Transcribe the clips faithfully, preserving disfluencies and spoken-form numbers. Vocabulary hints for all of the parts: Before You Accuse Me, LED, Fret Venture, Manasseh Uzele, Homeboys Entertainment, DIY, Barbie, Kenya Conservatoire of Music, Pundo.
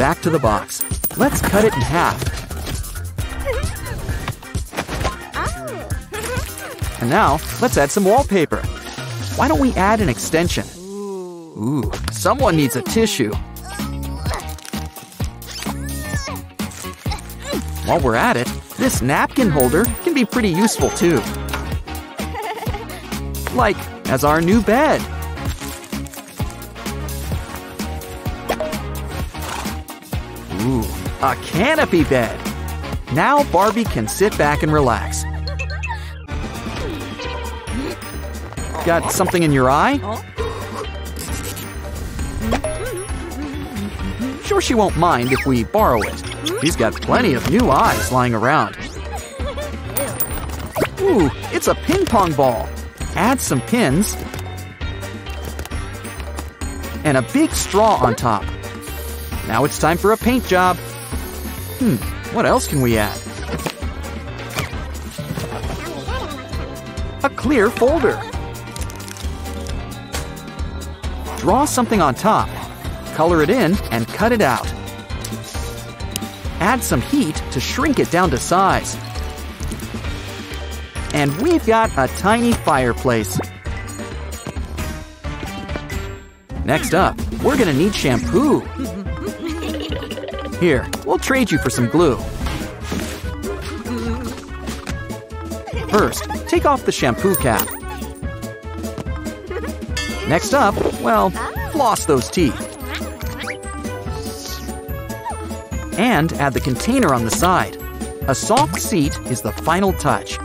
back to the box. Let's cut it in half. And now, let's add some wallpaper. Why don't we add an extension? Ooh, someone needs a tissue. While we're at it, this napkin holder can be pretty useful too. Like, as our new bed. Ooh, a canopy bed. Now Barbie can sit back and relax. Got something in your eye? Sure she won't mind if we borrow it. She's got plenty of new eyes lying around. Ooh, it's a ping pong ball. Add some pins and a big straw on top. Now it's time for a paint job. Hmm, what else can we add? A clear folder. Draw something on top, color it in, and cut it out. Add some heat to shrink it down to size. And we've got a tiny fireplace. Next up, we're gonna need shampoo. Here, we'll trade you for some glue. First, take off the shampoo cap. Next up, well, floss those teeth. And add the container on the side. A soft seat is the final touch.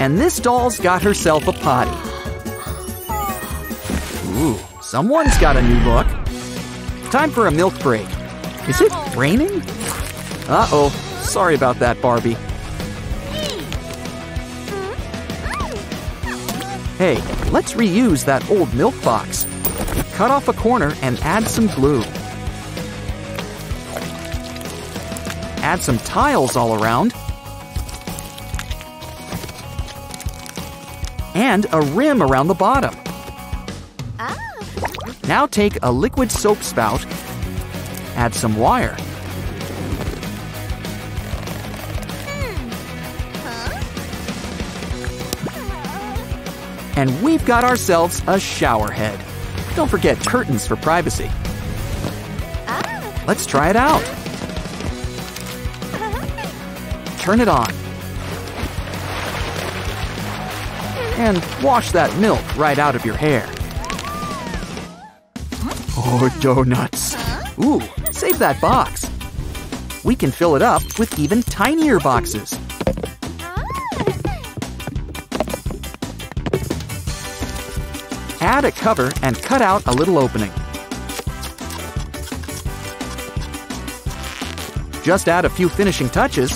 And this doll's got herself a potty. Ooh, someone's got a new look. Time for a milk break. Is it raining? Uh-oh, sorry about that, Barbie. Hey, let's reuse that old milk box. Cut off a corner and add some glue. Add some tiles all around. And a rim around the bottom. Now take a liquid soap spout, add some wire. And we've got ourselves a shower head. Don't forget curtains for privacy. Let's try it out. Turn it on. And wash that milk right out of your hair. Oh, donuts. Ooh, save that box. We can fill it up with even tinier boxes. Add a cover and cut out a little opening. Just add a few finishing touches,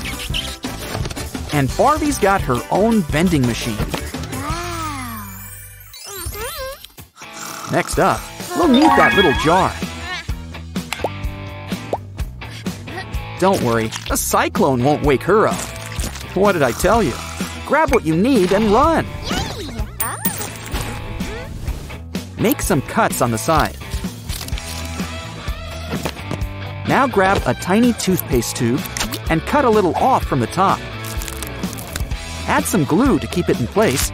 and Barbie's got her own vending machine. Next up, we'll need that little jar. Don't worry, a cyclone won't wake her up. What did I tell you? Grab what you need and run. Make some cuts on the side. Now grab a tiny toothpaste tube and cut a little off from the top. Add some glue to keep it in place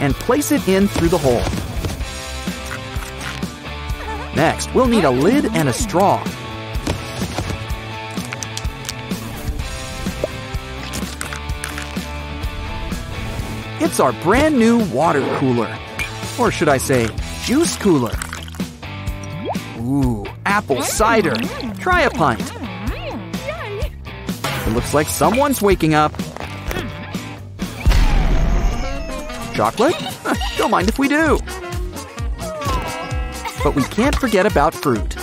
and place it in through the hole. Next, we'll need a lid and a straw. It's our brand new water cooler. Or should I say, juice cooler. Ooh, apple cider. Try a pint. It looks like someone's waking up. Chocolate? Don't mind if we do. But we can't forget about fruit.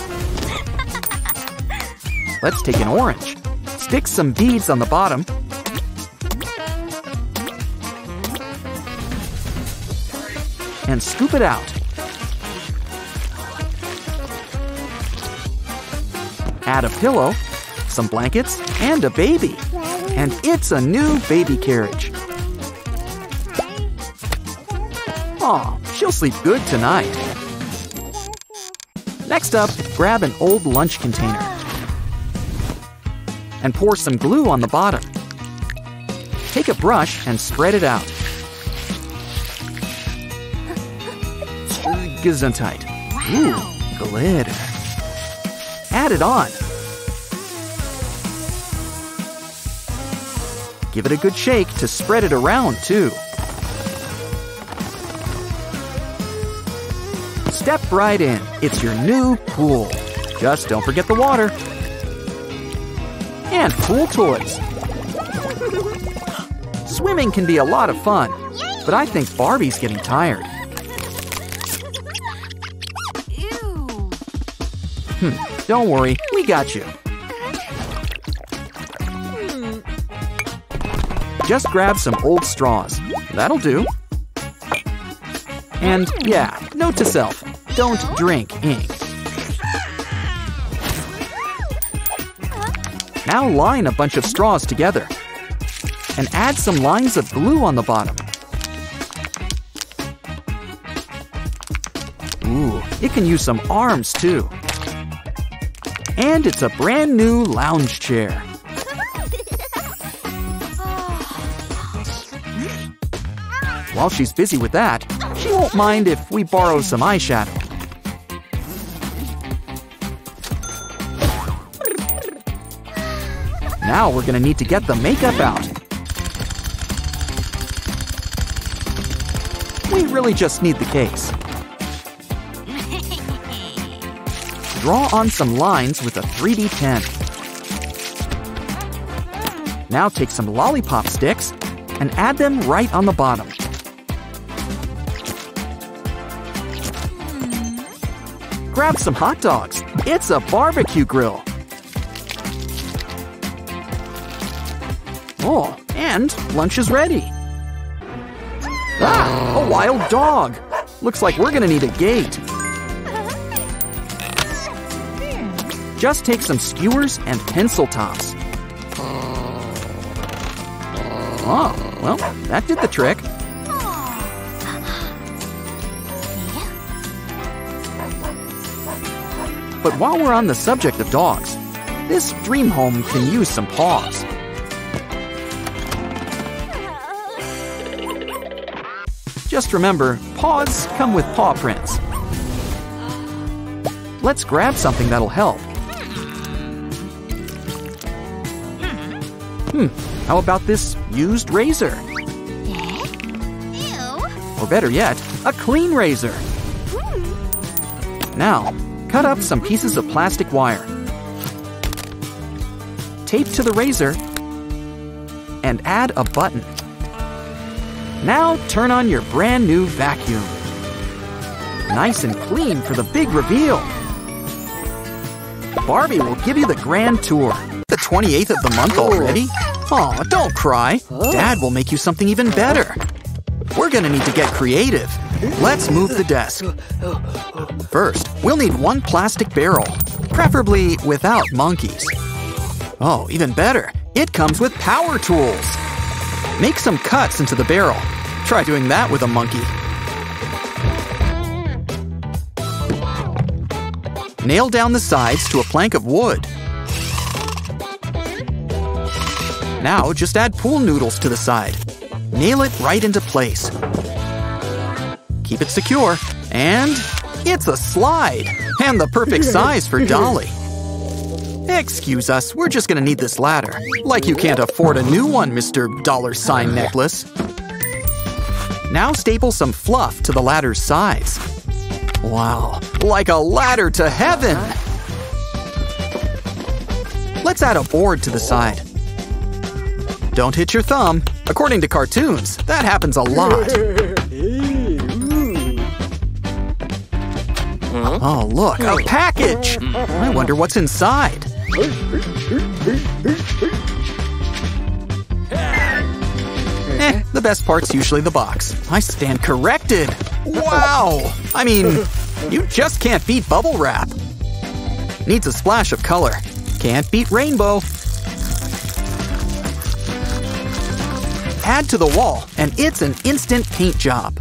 Let's take an orange. Stick some beads on the bottom. And scoop it out. Add a pillow, some blankets, and a baby. And it's a new baby carriage. Aw, she'll sleep good tonight. Next up, grab an old lunch container and pour some glue on the bottom. Take a brush and spread it out. Gesundheit. Ooh, glitter. Add it on. Give it a good shake to spread it around, too. Step right in. It's your new pool. Just don't forget the water. And pool toys. Swimming can be a lot of fun, but I think Barbie's getting tired. Hmm, don't worry, we got you. Just grab some old straws. That'll do. And yeah, note to self, don't drink ink. Now line a bunch of straws together and add some lines of glue on the bottom. Ooh, it can use some arms too. And it's a brand new lounge chair. While she's busy with that, she won't mind if we borrow some eyeshadow. Now we're gonna need to get the makeup out. We really just need the case. Draw on some lines with a three D pen. Now take some lollipop sticks and add them right on the bottom. Grab some hot dogs. It's a barbecue grill. Oh, and lunch is ready. Ah, a wild dog. Looks like we're gonna need a gate. Just take some skewers and pencil tops. Oh, well, that did the trick. But while we're on the subject of dogs, this dream home can use some paws. Just remember, paws come with paw prints. Let's grab something that'll help. Hmm, how about this used razor? Or better yet, a clean razor. Now, cut up some pieces of plastic wire. Tape to the razor and add a button. Now turn on your brand new vacuum. Nice and clean for the big reveal. Barbie will give you the grand tour. The twenty-eighth of the month already? Aw, don't cry. Dad will make you something even better. We're gonna need to get creative. Let's move the desk. First, we'll need one plastic barrel, preferably without monkeys. Oh, even better, it comes with power tools. Make some cuts into the barrel. Try doing that with a monkey. Nail down the sides to a plank of wood. Now just add pool noodles to the side. Nail it right into place. Keep it secure, and it's a slide, and the perfect size for Dolly. Excuse us, we're just gonna need this ladder. Like you can't afford a new one, Mister Dollar Sign Necklace. Now staple some fluff to the ladder's sides. Wow, like a ladder to heaven! Let's add a board to the side. Don't hit your thumb. According to cartoons, that happens a lot. Oh, look, a package! I wonder what's inside. Eh, the best part's usually the box. I stand corrected. Wow! I mean, you just can't beat bubble wrap. Needs a splash of color. Can't beat rainbow. Add to the wall, and it's an instant paint job.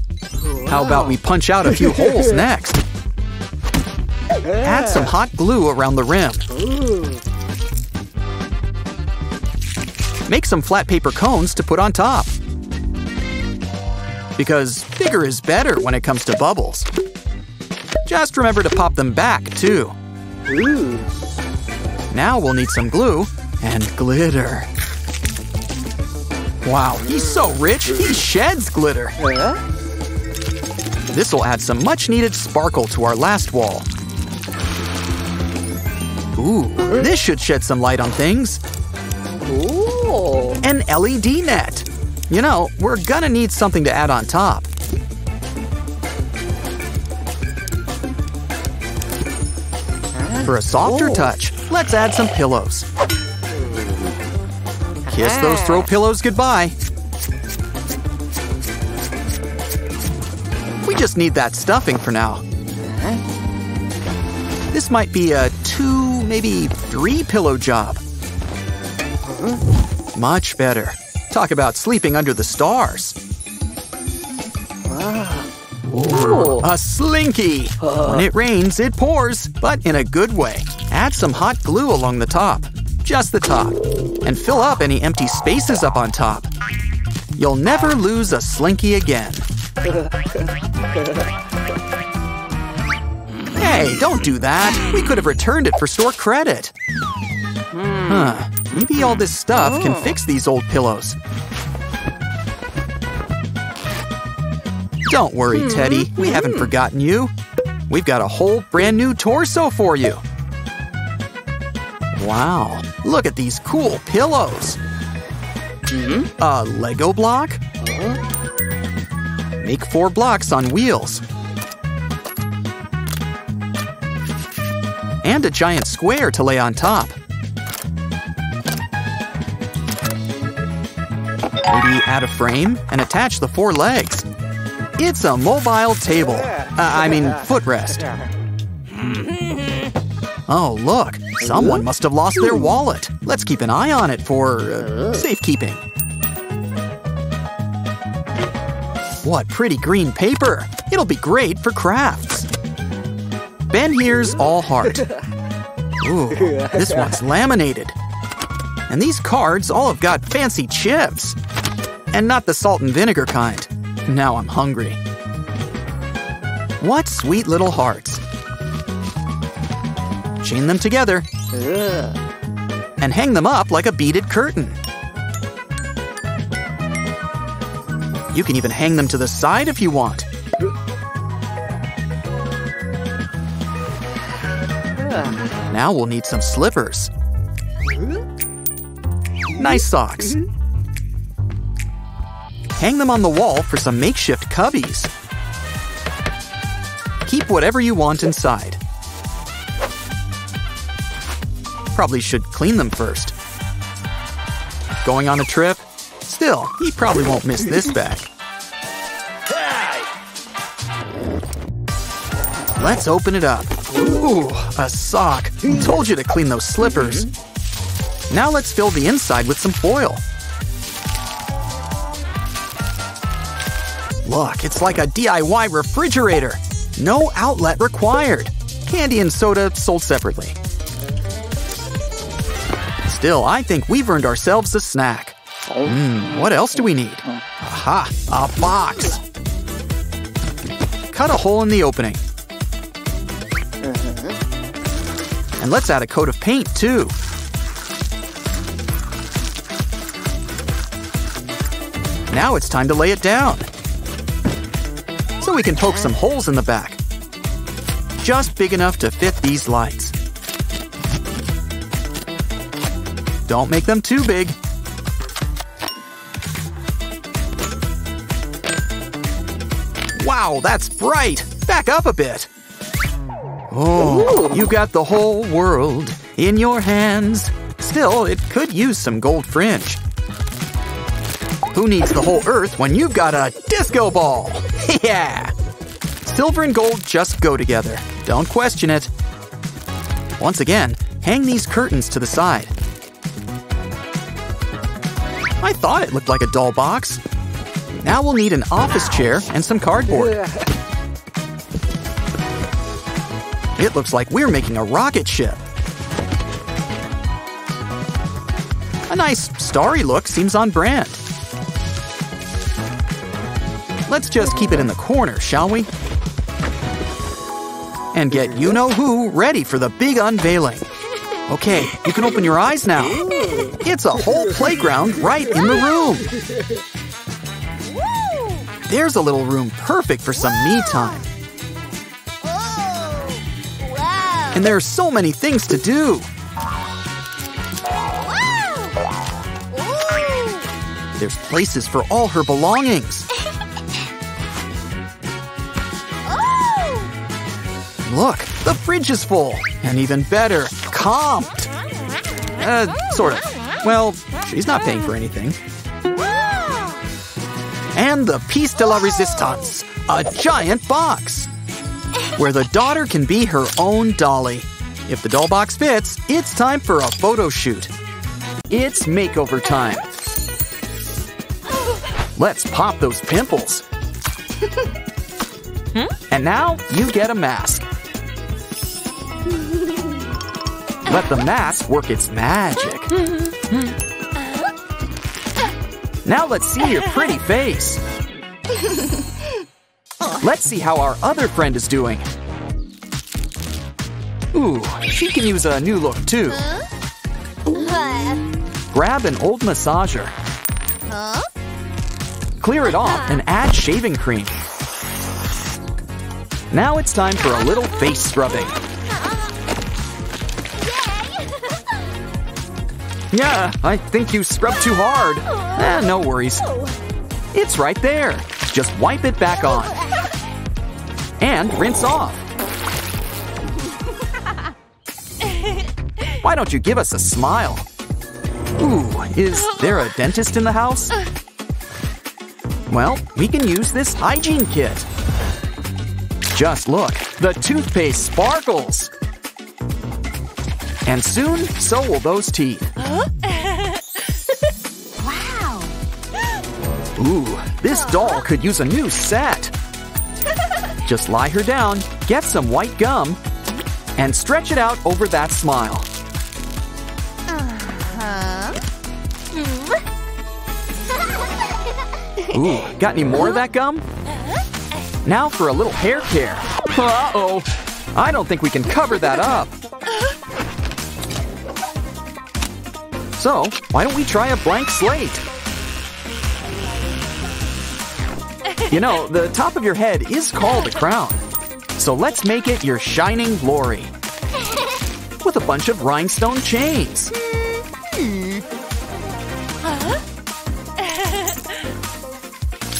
How about we punch out a few holes next? Add some hot glue around the rim. Make some flat paper cones to put on top. Because bigger is better when it comes to bubbles. Just remember to pop them back, too. Ooh. Now we'll need some glue and glitter. Wow, he's so rich, he sheds glitter. Yeah. This will add some much-needed sparkle to our last wall. Ooh, this should shed some light on things. Ooh. An L E D net. You know, we're gonna need something to add on top. For a softer touch, let's add some pillows. Kiss those throw pillows goodbye. We just need that stuffing for now. This might be a two, maybe three pillow job. Much better. Talk about sleeping under the stars. Ooh, a slinky! When it rains, it pours, but in a good way. Add some hot glue along the top. Just the top. And fill up any empty spaces up on top. You'll never lose a slinky again. Hey, don't do that! We could have returned it for store credit. Huh, maybe all this stuff can fix these old pillows. Don't worry, Teddy. We haven't forgotten you. We've got a whole brand new torso for you. Wow. Look at these cool pillows. A Lego block? Make four blocks on wheels. And a giant square to lay on top. Maybe add a frame and attach the four legs. It's a mobile table. Uh, I mean, footrest. Oh, look. Someone must have lost their wallet. Let's keep an eye on it for uh, safekeeping. What pretty green paper. It'll be great for crafts. Ben here's all heart. Ooh, this one's laminated. And these cards all have got fancy chips. And not the salt and vinegar kind. Now I'm hungry. What sweet little hearts. Chain them together. Ugh. And hang them up like a beaded curtain. You can even hang them to the side if you want. Ugh. Now we'll need some slippers. Nice socks. Hang them on the wall for some makeshift cubbies. Keep whatever you want inside. Probably should clean them first. Going on a trip? Still, he probably won't miss this bag. Let's open it up. Ooh, a sock. Told you to clean those slippers. Now let's fill the inside with some foil. Look, it's like a D I Y refrigerator. No outlet required. Candy and soda sold separately. Still, I think we've earned ourselves a snack. Mmm, what else do we need? Aha, a box. Cut a hole in the opening. And let's add a coat of paint, too. Now it's time to lay it down. So we can poke some holes in the back. Just big enough to fit these lights. Don't make them too big. Wow, that's bright! Back up a bit. Oh, you got the whole world in your hands. Still, it could use some gold fringe. Who needs the whole earth when you've got a disco ball? Yeah! Silver and gold just go together. Don't question it. Once again, hang these curtains to the side. I thought it looked like a doll box. Now we'll need an office chair and some cardboard. It looks like we're making a rocket ship. A nice starry look seems on brand. Let's just keep it in the corner, shall we? And get you-know-who ready for the big unveiling. Okay, you can open your eyes now. It's a whole playground right in the room. There's a little room perfect for some me time. And there are so many things to do. There's places for all her belongings. Look, the fridge is full. And even better, comped. Uh, sort of. Well, she's not paying for anything. And the piece de la resistance, a giant box, where the daughter can be her own dolly. If the doll box fits, it's time for a photo shoot. It's makeover time. Let's pop those pimples. And now you get a mask. Let the mask work its magic. Now let's see your pretty face. Let's see how our other friend is doing. Ooh, she can use a new look too. Grab an old massager. Clear it off and add shaving cream. Now it's time for a little face scrubbing. Yeah, I think you scrubbed too hard. Eh, no worries. It's right there. Just wipe it back on. And rinse off. Why don't you give us a smile? Ooh, is there a dentist in the house? Well, we can use this hygiene kit. Just look, the toothpaste sparkles. And soon, so will those teeth. Wow. Ooh, this doll could use a new set. Just lie her down, get some white gum, and stretch it out over that smile. Ooh, got any more of that gum? Now for a little hair care. Uh-oh, I don't think we can cover that up. So, why don't we try a blank slate? You know, the top of your head is called a crown. So let's make it your shining glory. With a bunch of rhinestone chains.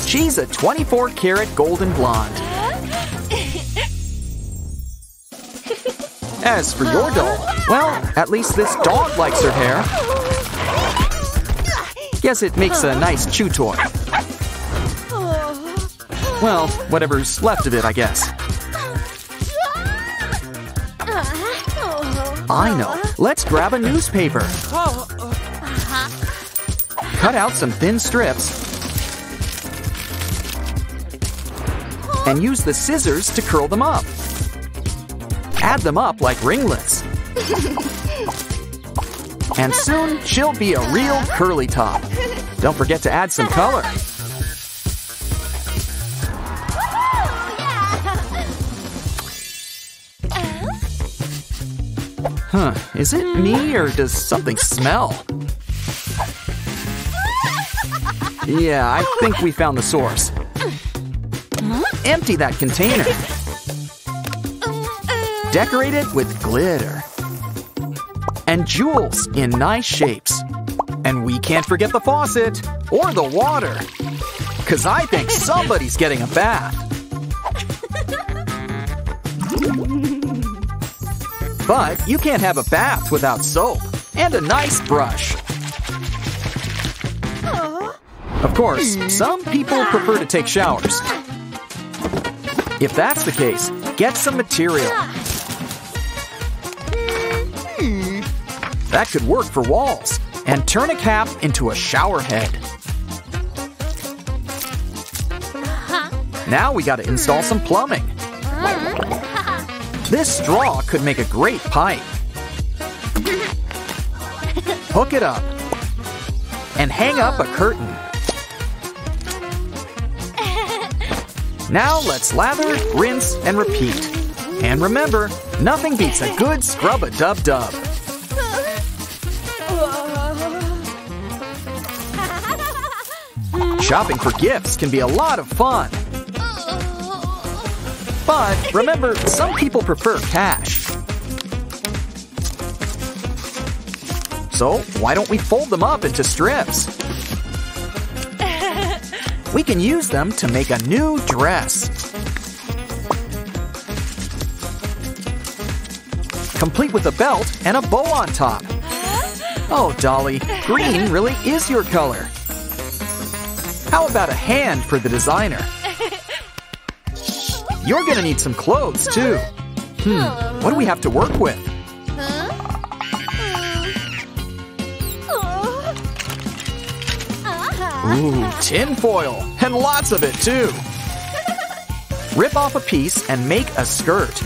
She's a twenty-four karat golden blonde. As for your doll, well, at least this dog likes her hair. Guess it makes a nice chew toy. Well, whatever's left of it, I guess. I know. Let's grab a newspaper. Cut out some thin strips. And use the scissors to curl them up. Add them up like ringlets. And soon, she'll be a real curly top. Don't forget to add some color. Huh, is it me or does something smell? Yeah, I think we found the source. Empty that container. Decorate it with glitter. And jewels in nice shapes. And we can't forget the faucet or the water. Because I think somebody's getting a bath. But you can't have a bath without soap and a nice brush. Of course, some people prefer to take showers. If that's the case, get some material. That could work for walls. And turn a cap into a shower head. Now we gotta install some plumbing. This straw could make a great pipe. Hook it up and hang up a curtain. Now let's lather, rinse, and repeat. And remember, nothing beats a good scrub-a-dub-dub. Shopping for gifts can be a lot of fun. But remember, some people prefer cash. So why don't we fold them up into strips? We can use them to make a new dress. Complete with a belt and a bow on top. Oh, Dolly, green really is your color. How about a hand for the designer? You're gonna need some clothes, too. Hmm, what do we have to work with? Ooh, tin foil, and lots of it, too. Rip off a piece and make a skirt.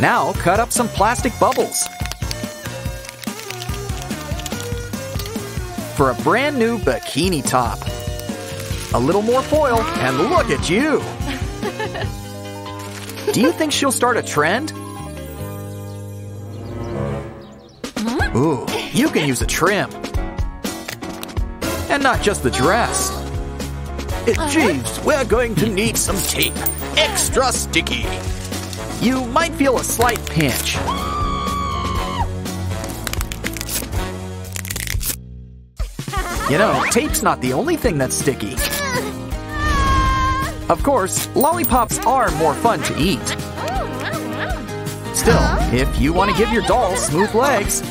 Now cut up some plastic bubbles. For a brand new bikini top. A little more foil, and look at you! Do you think she'll start a trend? Ooh, you can use a trim. And not just the dress. It, jeez, we're going to need some tape. Extra sticky. You might feel a slight pinch. You know, tape's not the only thing that's sticky. Of course, lollipops are more fun to eat. Still, if you want to give your doll smooth legs,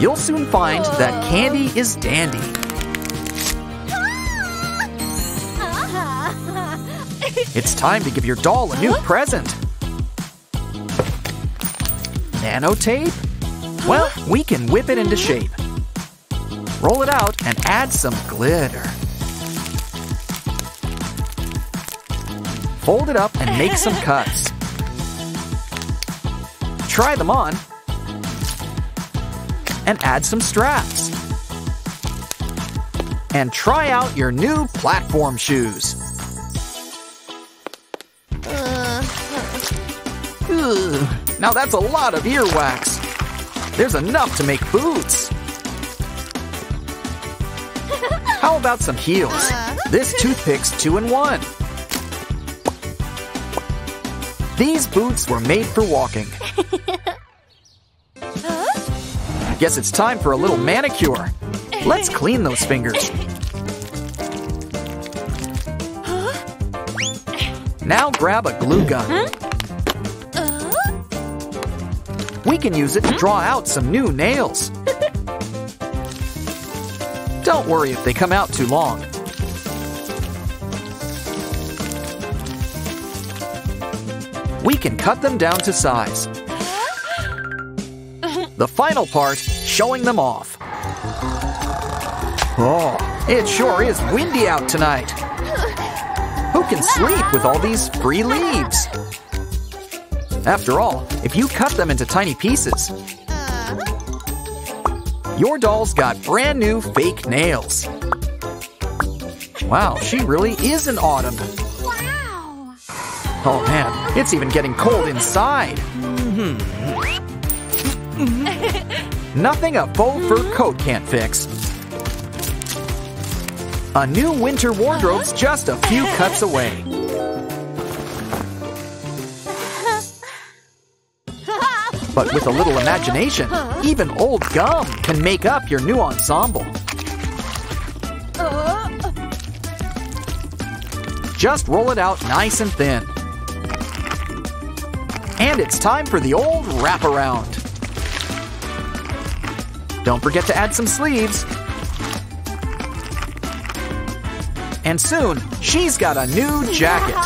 you'll soon find that candy is dandy. It's time to give your doll a new present. Nanotape? Well, we can whip it into shape. Roll it out and add some glitter. Fold it up and make some cuts. Try them on and add some straps. And try out your new platform shoes. Now that's a lot of earwax. There's enough to make boots. How about some heels? This toothpick's two in one. These boots were made for walking. I guess it's time for a little manicure. Let's clean those fingers. Now grab a glue gun. We can use it to draw out some new nails. Don't worry if they come out too long. We can cut them down to size. The final part, showing them off. Oh, it sure is windy out tonight. Who can sleep with all these free leaves? After all, if you cut them into tiny pieces, your doll's got brand new fake nails. Wow, she really is in autumn. Wow. Oh man, it's even getting cold inside. Mm-hmm. Nothing a faux fur coat can't fix. A new winter wardrobe's just a few cuts away. But with a little imagination, even old gum can make up your new ensemble. Just roll it out nice and thin. And it's time for the old wraparound. Don't forget to add some sleeves. And soon, she's got a new jacket.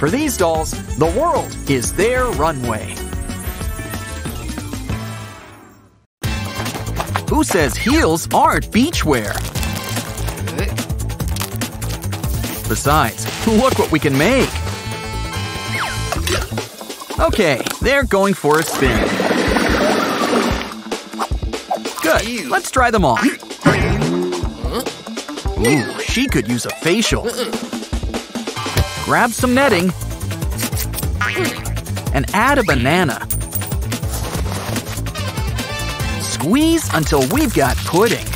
For these dolls, the world is their runway. Who says heels aren't beachwear? Besides, look what we can make! Okay, they're going for a spin. Good, let's try them all. Ooh, she could use a facial. Grab some netting. And add a banana. Squeeze until we've got pudding.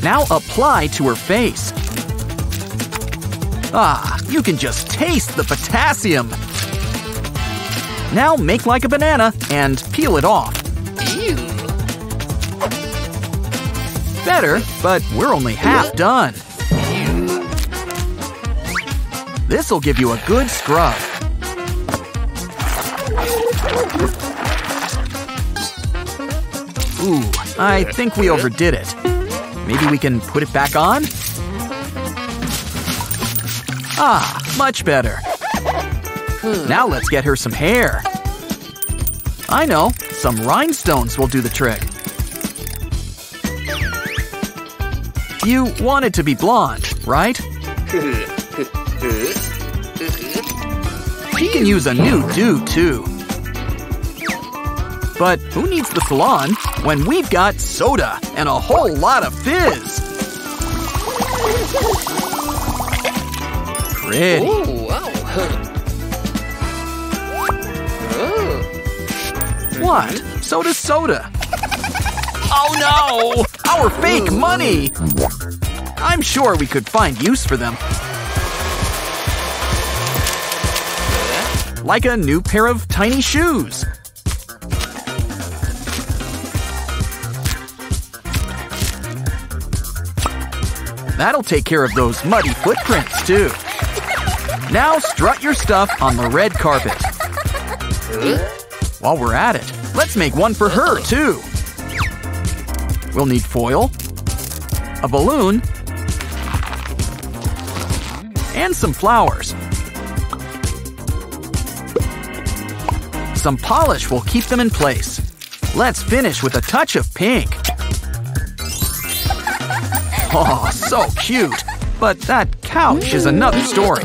Now apply to her face. Ah, you can just taste the potassium. Now make like a banana and peel it off. Ew. Better, but we're only half done. This'll give you a good scrub. Ooh, I think we overdid it. Maybe we can put it back on? Ah, much better. Hmm. Now let's get her some hair. I know, some rhinestones will do the trick. You want it to be blonde, right? She can use a new do, too. But who needs the salon when we've got soda and a whole lot of fizz? Pretty. Ooh, wow. Oh. What? Soda's soda. Oh no! Our fake money! I'm sure we could find use for them. Like a new pair of tiny shoes. That'll take care of those muddy footprints, too. Now strut your stuff on the red carpet. While we're at it, let's make one for her, too. We'll need foil, a balloon, and some flowers. Some polish will keep them in place. Let's finish with a touch of pink. Oh, so cute. But that couch is another story.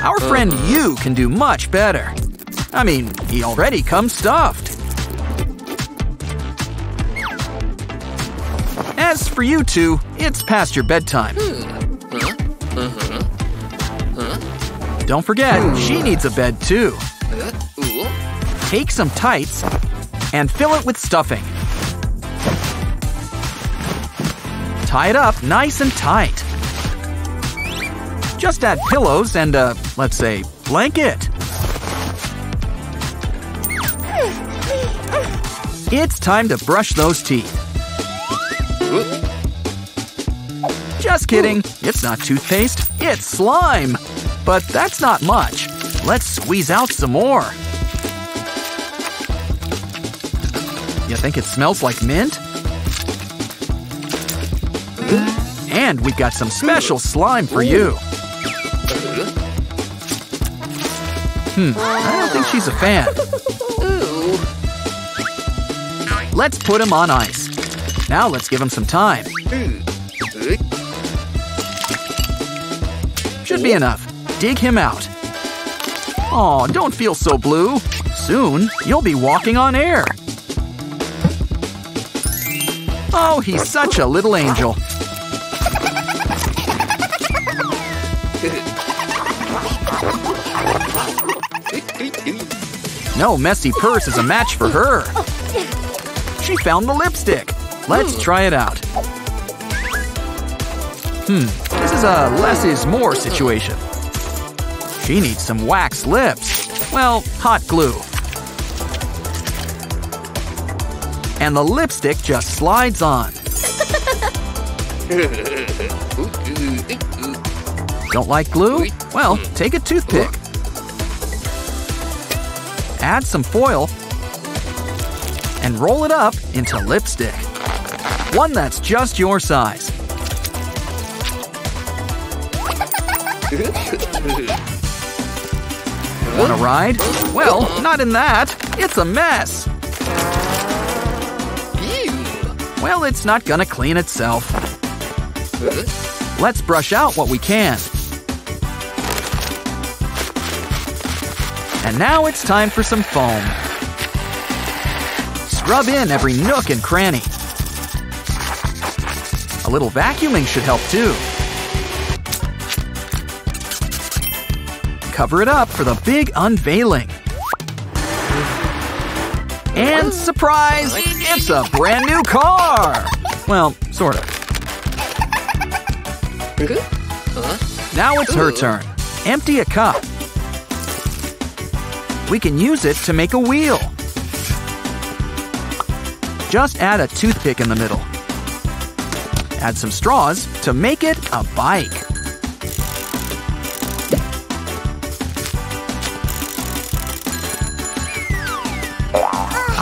Our friend Yu can do much better. I mean, he already comes stuffed. As for you two, it's past your bedtime. Don't forget, she needs a bed too. Take some tights and fill it with stuffing. Tie it up nice and tight. Just add pillows and a, let's say, blanket. It's time to brush those teeth. Just kidding, it's not toothpaste, it's slime. But that's not much. Let's squeeze out some more. You think it smells like mint? And we've got some special slime for you. Hmm, I don't think she's a fan. Ooh. Let's put him on ice. Now let's give him some time. Should be enough. Dig him out. Aw, don't feel so blue. Soon, you'll be walking on air. Oh, he's such a little angel. No messy purse is a match for her. She found the lipstick. Let's try it out. Hmm, this is a less is more situation. She needs some wax lips. Well, hot glue. And the lipstick just slides on. Don't like glue? Well, take a toothpick. Add some foil and roll it up into lipstick. One that's just your size. Want a ride? Well, not in that. It's a mess. well, it's not gonna clean itself. Let's brush out what we can. And now it's time for some foam. Scrub in every nook and cranny. A little vacuuming should help too. Cover it up for the big unveiling. And surprise, it's a brand new car! Well, sort of. Now it's her turn. Empty a cup. We can use it to make a wheel. Just add a toothpick in the middle. Add some straws to make it a bike.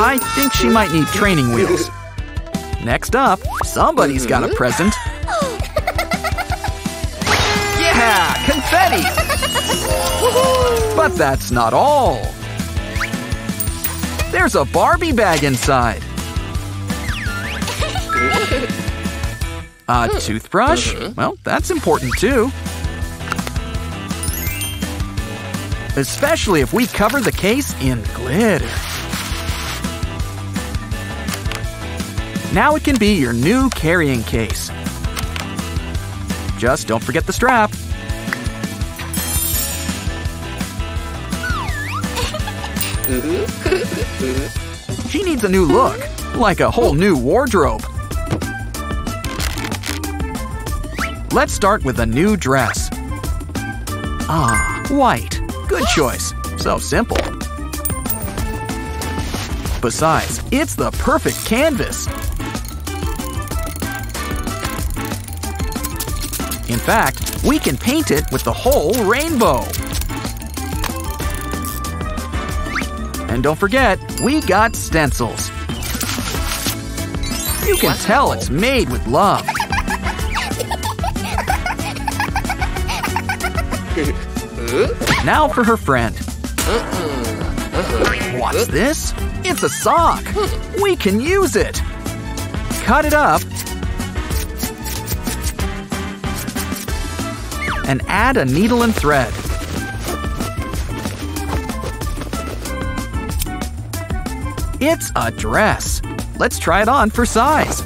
I think she might need training wheels. Next up, somebody's got a present. Yeah, confetti! But that's not all. There's a Barbie bag inside. A toothbrush? Well, that's important too. Especially if we cover the case in glitter. Now it can be your new carrying case. Just don't forget the strap. She needs a new look, like a whole new wardrobe. Let's start with a new dress. Ah, white. Good choice. So simple. Besides, it's the perfect canvas. In fact, we can paint it with the whole rainbow. And don't forget, we got stencils. You can tell it's made with love. Now for her friend. What's this? It's a sock. We can use it. Cut it up. And add a needle and thread. It's a dress. Let's try it on for size.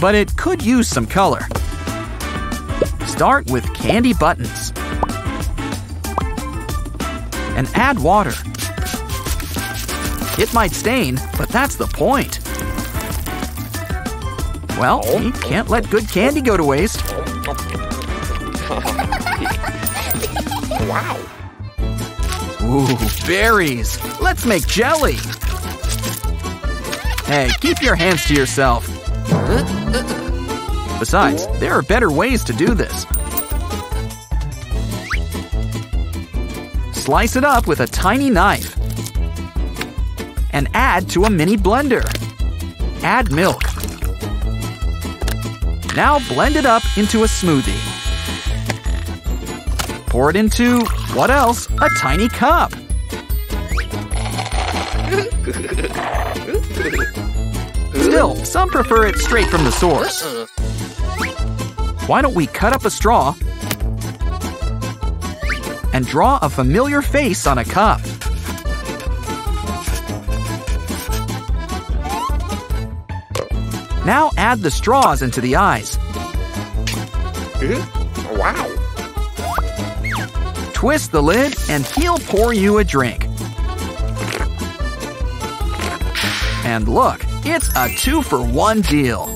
But it could use some color. Start with candy buttons. And add water. It might stain, but that's the point. Well, you can't let good candy go to waste. Wow. Ooh, berries. Let's make jelly. Hey, keep your hands to yourself. Besides, there are better ways to do this. Slice it up with a tiny knife. And add to a mini blender. Add milk. Now blend it up into a smoothie. Pour it into, what else? A tiny cup. Still, some prefer it straight from the source. Why don't we cut up a straw and draw a familiar face on a cup? Now add the straws into the eyes. Wow. Twist the lid and he'll pour you a drink. And look, it's a two for one deal.